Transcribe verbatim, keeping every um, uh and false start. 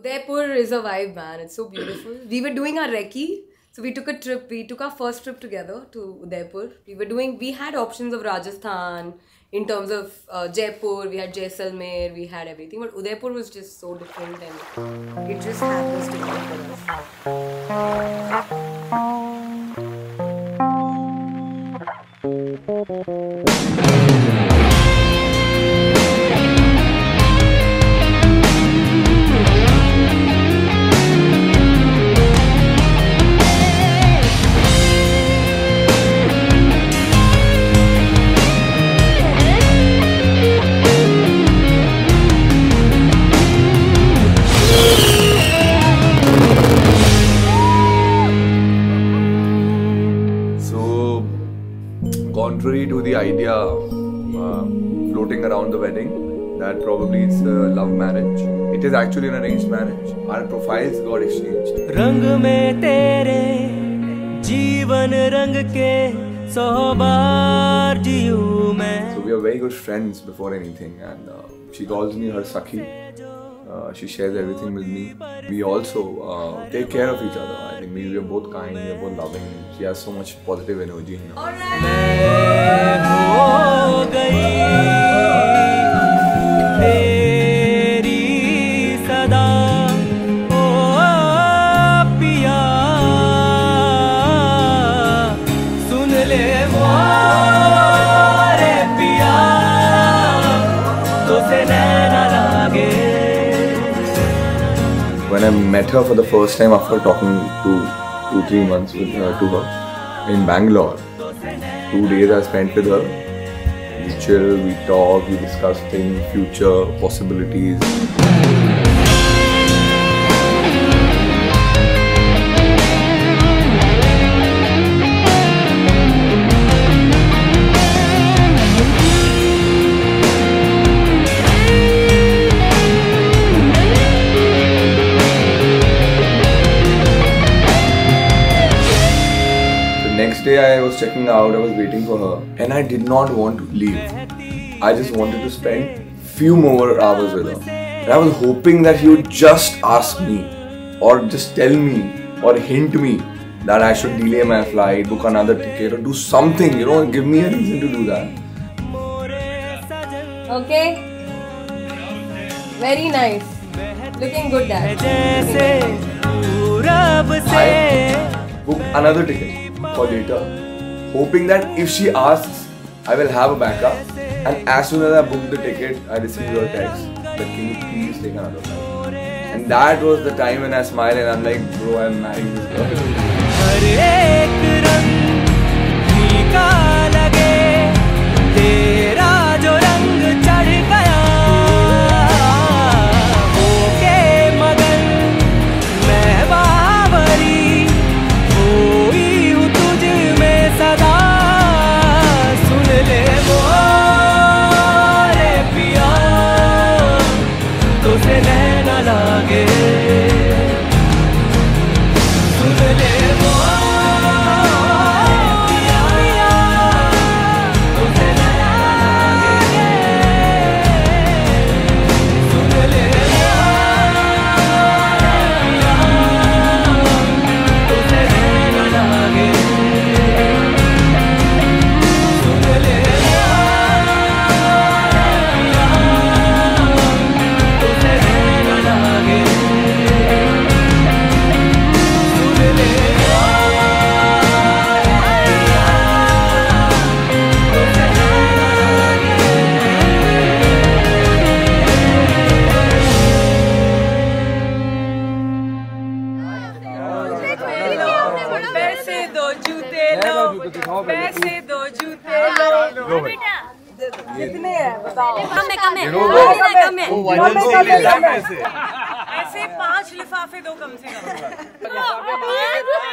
Udaipur is a vibe, man. It's so beautiful. We were doing our recce. So we took a trip. We took our first trip together to Udaipur. We were doing, we had options of Rajasthan in terms of uh, Jaipur. We had Jaisalmer. We had everything. But Udaipur was just so different and it just happens to be for us. Contrary to the idea uh, floating around the wedding that probably it's a love marriage, it is actually an arranged marriage. Our profiles got exchanged. Rang mein tere jeevan rang ke so baar jiyu main. So we are very good friends before anything, and uh, she calls me her Sakhi. Uh, she shares everything with me. We also uh, take care of each other. I think we, we are both kind, we are both loving. She has so much positive energy in her. All right. When I met her for the first time after talking to two, three months with her, to her in Bangalore, two days I spent with her. We chill, we talk, we discuss things, future possibilities. Next day I was checking out, I was waiting for her and I did not want to leave. I just wanted to spend few more hours with her. And I was hoping that he would just ask me or just tell me or hint me that I should delay my flight, book another ticket or do something, you know, give me a reason to do that. Okay. Very nice. Looking good, Dad. I booked another ticket for later, hoping that if she asks, I will have a backup. And as soon as I booked the ticket, I received your text that can you please take another flight. And that was the time when I smiled and I'm like, bro, I'm marrying this पैसे दो जूते लो कितने हैं बताओ कम है कम है कम है कम है ऐसे पांच लिफाफे दो कम से कम